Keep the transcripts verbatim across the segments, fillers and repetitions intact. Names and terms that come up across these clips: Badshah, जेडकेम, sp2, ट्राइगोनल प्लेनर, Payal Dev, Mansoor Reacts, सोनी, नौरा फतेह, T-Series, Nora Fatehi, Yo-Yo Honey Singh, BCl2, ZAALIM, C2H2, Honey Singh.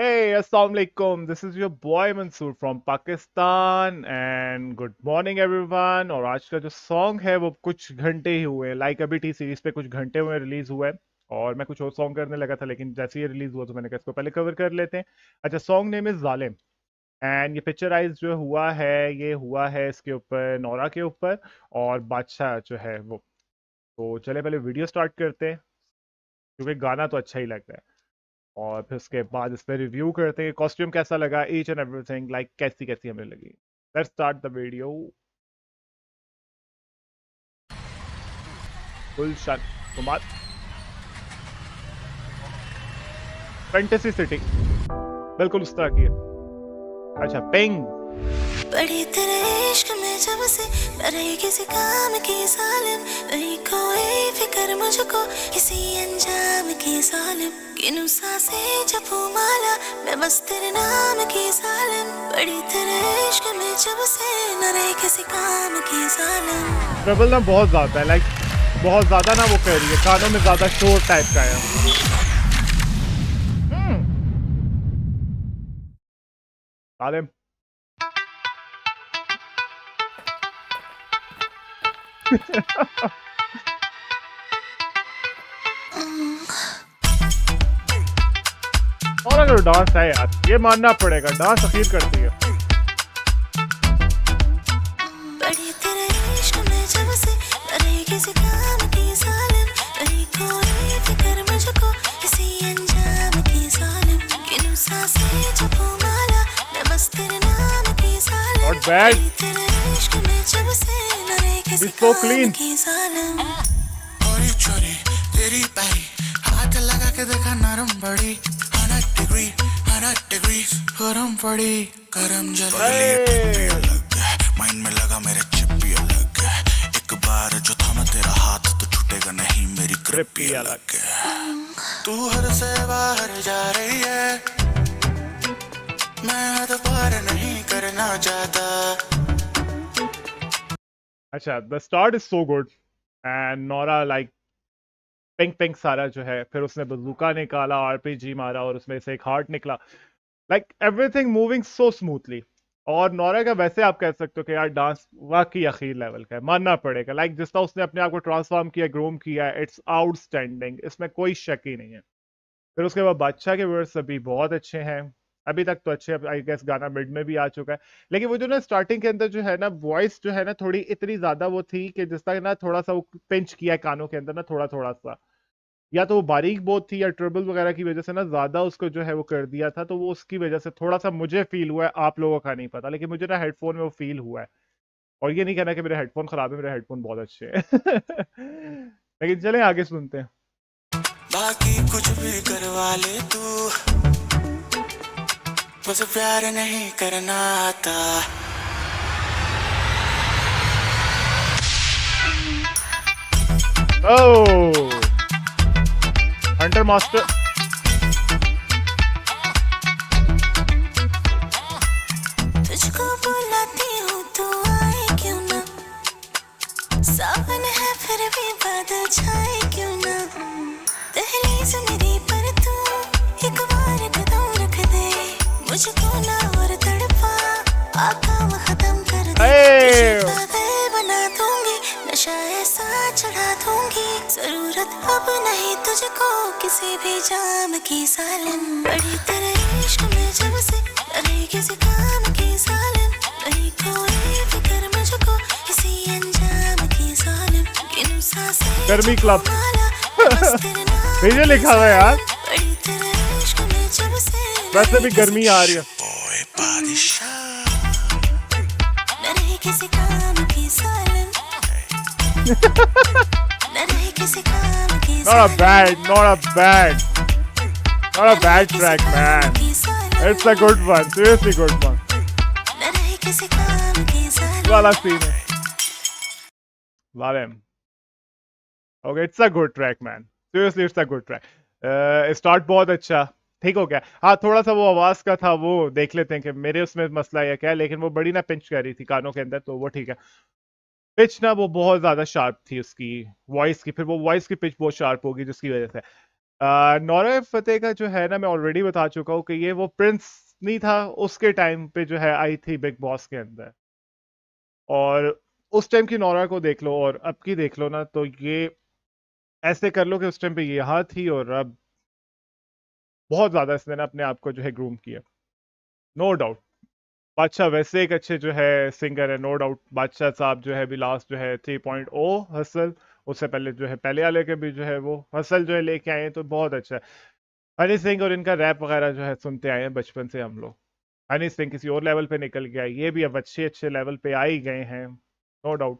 Hey, Assalamualaikum. This is your boy Mansoor from Pakistan and good morning everyone. और आज का जो song है वो कुछ घंटे ही हुए, लाइक like अभी टी सीरीज पे कुछ घंटे हुए रिलीज हुआ है और मैं कुछ और सॉन्ग करने लगा था, लेकिन जैसे ये रिलीज हुआ तो मैंने कहा इसको पहले कवर कर लेते हैं। अच्छा, song name is Zaalim and ये पिक्चराइज जो हुआ है ये हुआ है इसके ऊपर नोरा के ऊपर और बादशाह जो है वो। तो चले पहले वीडियो स्टार्ट करते हैं क्योंकि गाना तो अच्छा ही लग रहा है और फिर उसके बाद इस पर रिव्यू करते हैं कॉस्ट्यूम कैसा लगा, ईच एंड एवरीथिंग, लाइक कैसी कैसी हमें लगी। Let's start the video. Gulshan Kumar fantasy city बिल्कुल उस तरह की है। अच्छा, पिंग बड़ी तरह इश्क में जब से बड़ी किसी काम की सालिम नहीं कोई फिक्र मुझको किसी अंजाम की सालिम इन सांसे जब माला मैं बस तेरे नाम की जालिम बड़ी तेरे इश्क में जब से न रहे किसी काम की जालिम। ट्रबल ना बहुत ज्यादा है, लाइक बहुत ज्यादा ना वो कह रही है, कानों में ज्यादा शोर टाइप का है। जालिम और अगर डांस है यार, ये मानना पड़ेगा डांस अखीर करती है। Not bad. It's so clean. हाथ लगा के देखा नरम बड़ी डिग्री डिग्री गरम पड़ी गरम जल माइंड में लगा मेरे चिप्पी अलग है। एक बार जो थमा तेरा हाथ तो छूटेगा नहीं मेरी कृपी अलग है। तू हर से बाहर जा रही है, मैं हद पार नहीं करना चाहता। अच्छा, the start is so good and Nora like pink pink सारा जो है, फिर उसने बंदूका निकाला, आरपीजी मारा और उसमें से एक हार्ट निकला, like everything moving so smoothly. और नोरा का वैसे आप कह सकते हो कि यार डांस वाकई अखीर लेवल का है, मानना पड़ेगा। लाइक जिस तरह उसने अपने आप को ट्रांसफॉर्म किया, ग्रूम किया, इट्स आउटस्टैंडिंग, इसमें कोई शक ही नहीं है। फिर उसके बाद बादशाह के वर्ड्स अभी बहुत अच्छे हैं, अभी तक तो अच्छे, आई गेस गाना मिड में भी आ चुका है। लेकिन वो जो ना स्टार्टिंग के अंदर जो है ना वॉइस जो है ना थोड़ी इतनी ज्यादा वो थी कि जिस तरह ना थोड़ा सा वो पिंच किया कानों के अंदर ना थोड़ा थोड़ा सा, या तो वो बारीक बहुत थी या ट्रबल वगैरह की वजह से ना ज्यादा उसको जो है वो कर दिया था, तो वो उसकी वजह से थोड़ा सा मुझे फील हुआ है। आप लोगों का नहीं पता लेकिन मुझे ना हेडफोन में वो फील हुआ है। और ये नहीं कहना कि मेरे हेडफोन खराब है, मेरे हेडफोन बहुत अच्छे है। लेकिन चले आगे सुनते हैं। बाकी कुछ भी करवा ले तू, मुझे प्यार नहीं करना आता। ओह, हंटर मास्टर तुझको बुलाती हूँ तो आए क्यों ना, सावन है फिर भी बादल छाए क्यों ना, दहलीज मेरी पर तू एक बार कदम रख दे मुझको ना और तड़पा आकाम खत्म कर दे। पागल बना दूंगी, नशा ऐसा चढ़ा दूंगी, जरूरत अब नहीं तुझको किसी भी जाम की सालिम बड़ी तेरे इश्क में जब से नहीं किसी काम की सालिम नहीं कोई फिक्र मुझको किसी अंजाम की सालिम किन सांसें गर्मी क्लब भेजे लिखा हुआ यार। वैसे भी गर्मी आ रही है। Not a bad, not a bad, not a bad track, man. It's a good one, seriously good one. वाला सीन है। Love him. Okay, it's a good track, man. Seriously, it's a good track. Uh, start बहुत अच्छा, ठीक हो गया। हाँ, थोड़ा सा वो आवाज का था, वो देख लेते हैं कि मेरे उसमें मसला या क्या है, लेकिन वो बड़ी ना पिंच कर रही थी कानों के अंदर, तो वो ठीक है। पिच ना वो बहुत ज्यादा शार्प थी उसकी वॉइस की, फिर वो वॉइस की पिच बहुत शार्प होगी जिसकी वजह से नौरा फतेह का जो है ना, मैं ऑलरेडी बता चुका हूँ कि ये वो प्रिंस नहीं था उसके टाइम पे जो है आई थी बिग बॉस के अंदर, और उस टाइम की नौरा को देख लो और अब की देख लो ना, तो ये ऐसे कर लो कि उस टाइम पे ये यहाँ थी और अब बहुत ज़्यादा इसने ना अपने आप को जो है ग्रूम किया, नो डाउट। बादशाह वैसे एक अच्छे जो है सिंगर है, नो डाउट। बादशाह साहब जो है भी लास्ट जो है थ्री पॉइंट ओ हसल, उससे पहले जो है पहले वाले के भी जो है वो हसल जो है लेके आए हैं, तो बहुत अच्छा है। हनी सिंह और इनका रैप वगैरह जो है सुनते आए हैं बचपन से हम लोग। हनी सिंह किसी और लेवल पे निकल गया, ये भी अब अच्छे अच्छे लेवल पे आ ही गए हैं, no doubt.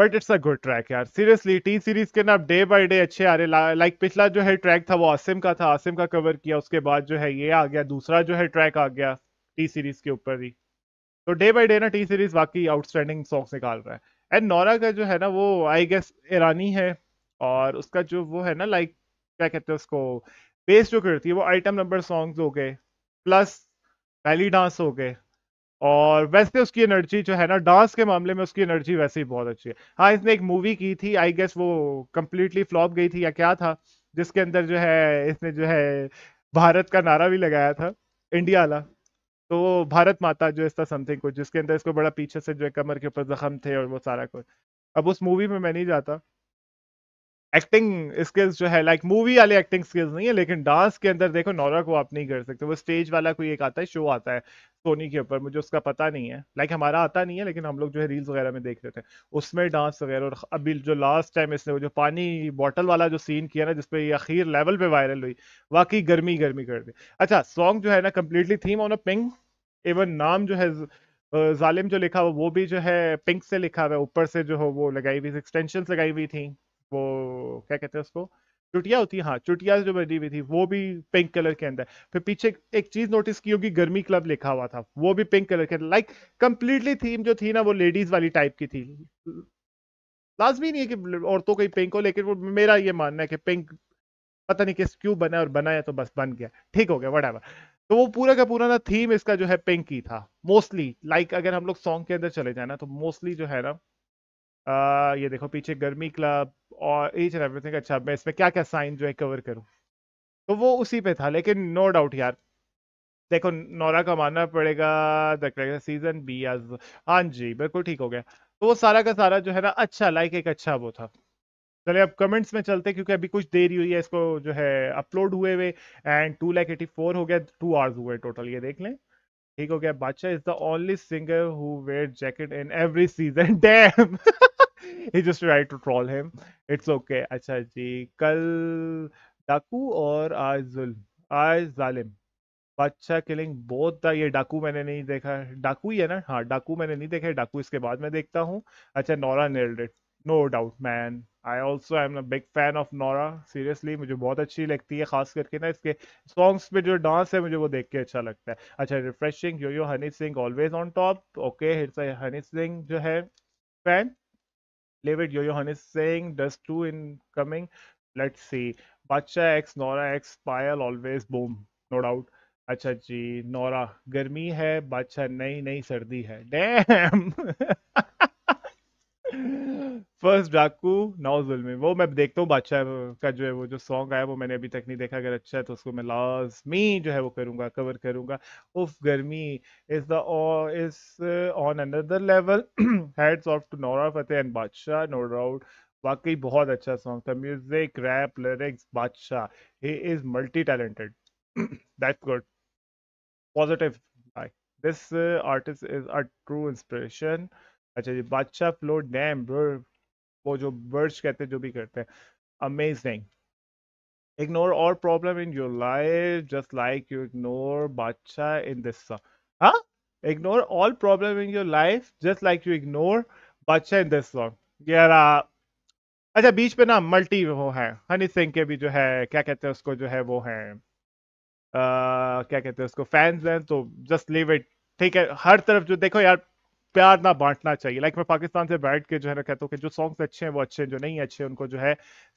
But it's a good track यार, सीरियसली। टी सीरीज के ना डे बाय डे अच्छे आ रहे। लाइक like, पिछला जो है ट्रैक था वो आसिम का था, आसिम का कवर किया, उसके बाद जो है ये आ गया, दूसरा जो है ट्रैक आ गया टी सीरीज के ऊपर ही। तो डे बाय डे ना टी सीरीज वाकई आउटस्टैंडिंग सॉन्ग्स निकाल रहा है। एंड नौरा का जो है ना वो आई गेस ईरानी है, और उसका जो वो है ना लाइक like, क्या कहते हैं उसको, बेस जो करती है वो आइटम नंबर सॉन्ग्स हो गए, प्लस पहली डांस हो गए, और वैसे उसकी एनर्जी जो है ना डांस के मामले में उसकी एनर्जी वैसे ही बहुत अच्छी है। हाँ, इसने एक मूवी की थी, आई गेस वो कम्प्लीटली फ्लॉप गई थी या क्या था, जिसके अंदर जो है इसने जो है भारत का नारा भी लगाया था, इंडिया वाला, तो वो भारत माता जो इसका समथिंग कुछ, जिसके अंदर इसको बड़ा पीछे से जो है कमर के ऊपर जख्म थे और वो सारा कुछ। अब उस मूवी में मैं नहीं जाता, एक्टिंग स्किल्स जो है लाइक मूवी वाले एक्टिंग स्किल्स नहीं है, लेकिन डांस के अंदर देखो नौरा को आप नहीं कर सकते। वो स्टेज वाला कोई एक आता है, शो आता है सोनी के ऊपर, मुझे उसका पता नहीं है, लाइक हमारा आता नहीं है, लेकिन हम लोग जो है रील्स वगैरह में देख लेते हैं, उसमें डांस वगैरह। और अभी जो लास्ट टाइम इसने वो जो पानी बॉटल वाला जो सीन किया ना, जिसपे ये आखिर लेवल पे वायरल हुई, वाकई गर्मी गर्मी कर दी। अच्छा, सॉन्ग जो है ना completely theme on a pink, even नाम जो है जालिम जो लिखा हुआ वो भी जो है पिंक से लिखा हुआ है, ऊपर से जो हो वो लगाई हुई एक्सटेंशन लगाई हुई थी, वो क्या कहते हैं उसको, चुटिया होती है, हाँ चुटिया जो बनी हुई थी वो भी पिंक कलर के अंदर। फिर पीछे एक चीज नोटिस की होगी, गर्मी क्लब लिखा हुआ था वो भी पिंक कलर के, लाइक कंप्लीटली थीम जो थी ना वो लेडीज वाली टाइप की थी। लाजमी नहीं है कि औरतों का ही पिंक हो, लेकिन वो मेरा ये मानना है कि पिंक पता नहीं किस क्यों बना है, और बनाया तो बस बन गया, ठीक हो गया, व्हाटएवर। तो वो पूरा का पूरा ना थीम इसका जो है पिंक ही था मोस्टली। लाइक अगर हम लोग सॉन्ग के अंदर चले जाए ना, तो मोस्टली जो है ना आ, ये देखो पीछे गर्मी क्लब और ईच एंड एवरीथिंग। अच्छा, मैं इसमें क्या क्या साइन जो है कवर करूँ, तो वो उसी पे था। लेकिन नो डाउट यार, देखो नौरा का मानना पड़ेगा द सीजन बी एज, हाँ जी बिल्कुल ठीक हो गया, तो वो सारा का सारा जो है ना अच्छा, लाइक एक अच्छा वो था। चलिए अब कमेंट्स में चलते, क्योंकि अभी कुछ देर हुई है इसको जो है अपलोड हुए हुए, and two lakh eighty four हो गया, टू आवर्स हुए टोटल, ये देख लें, ठीक हो गया। Badshah is the only singer who wear jacket in every season, damn he just tried to troll him, it's okay। अच्छा जी, कल डाकू और आज जुल्म, आज जालिम, बादशाह किलिंग बोथ था। ये डाकू मैंने नहीं देखा, डाकू ही है ना, हाँ डाकू मैंने नहीं देखा, डाकू इसके बाद मैं देखता हूँ। अच्छा, Nora nailed it, no doubt man, I also I am a big fan of Nora, seriously मुझे बहुत अच्छी लगती है, खास करके ना इसके सॉन्ग्स पे जो डांस है मुझे वो देख के अच्छा लगता है। अच्छा, refreshing yo yo Honey Singh always on top, okay it's Honey Singh जो है fan, Leave it, Yo-Yo Honey Singh does two in coming. Let's see. Badshah X, Nora X, Payal always boom, no doubt। अच्छा जी, नौरा गर्मी है, बादशाह नहीं नहीं सर्दी है, डैम। फर्स्ट डाकू नाउ जुल्मी, वो मैं देखता हूँ। बादशाह का जो है वो जो सॉन्ग आया वो मैंने अभी तक नहीं देखा, अगर अच्छा है तो उसको मैं लाजमी जो है वो करूँगा, कवर करूँगा। उफ, गर्मी is the is on another level, heads off to नौरा फतेह and Badshah, no doubt, वाकई बहुत अच्छा सॉन्ग था। Music, rap, lyrics, Badshah he is multi talented, that's good, positive, this artist is a true inspiration. अच्छा जी, बादशाह flow, dam वो जो birds कहते हैं जो भी करते हैं, अमेजिंग। इग्नोर और problem in your life just like you ignore Badshah in this song, हाँ ignore all problem in your life just like you ignore Badshah in this song यार। अच्छा, बीच पे ना मल्टी वो है, हनी सिंह के भी जो है क्या कहते हैं उसको जो है वो है आ, क्या कहते हैं उसको फैंस हैं, तो जस्ट लीव इट, ठीक है। हर तरफ जो देखो यार, प्यार ना बांटना चाहिए। लाइक मैं पाकिस्तान से बैठ के जो है ना कहता हूँ कि जो सॉन्ग्स अच्छे हैं वो अच्छे हैं, जो नहीं अच्छे उनको जो है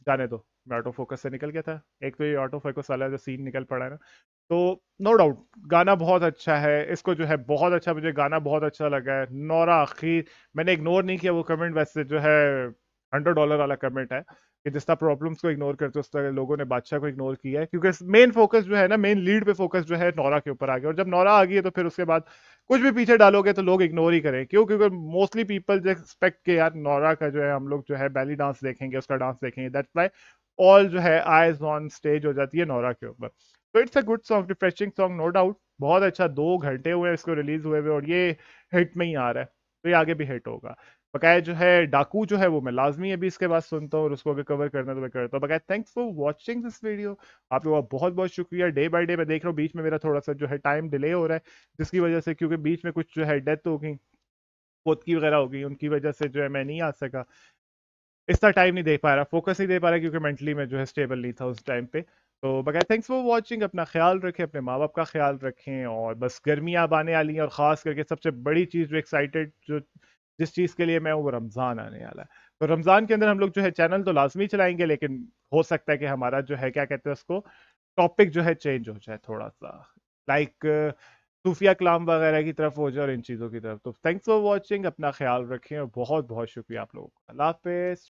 जाने दो। मैं ऑटो फोकस से निकल गया था, एक तो ये ऑटो फोकस वाला जो सीन निकल पड़ा है ना, तो नो डाउट गाना बहुत अच्छा है, इसको जो है बहुत अच्छा, मुझे गाना बहुत अच्छा लगा है। नौरा आखिर मैंने इग्नोर नहीं किया, वो कमेंट वैसे जो है हंड्रेड डॉलर वाला कमेंट है कि जिस तरह प्रॉब्लम्स को इग्नोर करते उस तरह लोगों ने बादशाह को इग्नोर किया है, क्योंकि मेन फोकस जो है ना, मेन लीड पे फोकस जो है नोरा के ऊपर आ गया। और जब नोरा आ गई है तो फिर उसके बाद कुछ भी पीछे डालोगे तो लोग इग्नोर ही करें। क्यों? क्योंकि मोस्टली पीपल जो एक्सपेक्ट के यार नोरा का जो है हम लोग जो है बैली डांस देखेंगे, उसका डांस देखेंगे, दैट्स व्हाई ऑल जो है आइज ऑन स्टेज हो जाती है नोरा के ऊपर। तो it's a good song, refreshing song, no doubt, बहुत अच्छा। दो घंटे हुए इसको रिलीज हुए हुए और ये हिट में ही आ रहा है, तो ये आगे भी हिट होगा बकाया। जो है डाकू जो है वो मैं लाजमी अभी इसके बाद सुनता हूँ और उसको अगर कवर करना तो मैं करता हूँ बकाया। Thanks for watching this video, आप लोगों का बहुत बहुत शुक्रिया। डे बाय डे मैं देख रहा हूँ, बीच में मेरा थोड़ा सा जो है टाइम डिले हो रहा है, जिसकी वजह से क्योंकि बीच में कुछ जो है डेथ हो गई, पोत की वगैरह हो गई, उनकी वजह से जो है मैं नहीं आ सका, इस तरह टाइम नहीं दे पा रहा, फोकस नहीं दे पा रहा, क्योंकि मेंटली मैं जो है स्टेबल नहीं था उस टाइम पे। तो बगैर थैंक्स फॉर वॉचिंग, अपना ख्याल रखें, अपने माँ बाप का ख्याल रखें, और बस गर्मियाँ अब आने वाली हैं, और ख़ास करके सबसे बड़ी चीज़ जो एक्साइटेड जो जिस चीज़ के लिए मैं वो रमज़ान आने वाला है। तो रमज़ान के अंदर हम लोग जो है चैनल तो लाजमी चलाएंगे, लेकिन हो सकता है कि हमारा जो है क्या कहते हैं उसको टॉपिक जो है चेंज हो जाए थोड़ा सा, लाइक सूफिया कलाम वगैरह की तरफ हो जाए और इन चीज़ों की तरफ। तो थैंक्स फॉर वॉचिंग, अपना ख्याल रखें और बहुत बहुत शुक्रिया आप लोगों का। अल्लाह हाफिज़।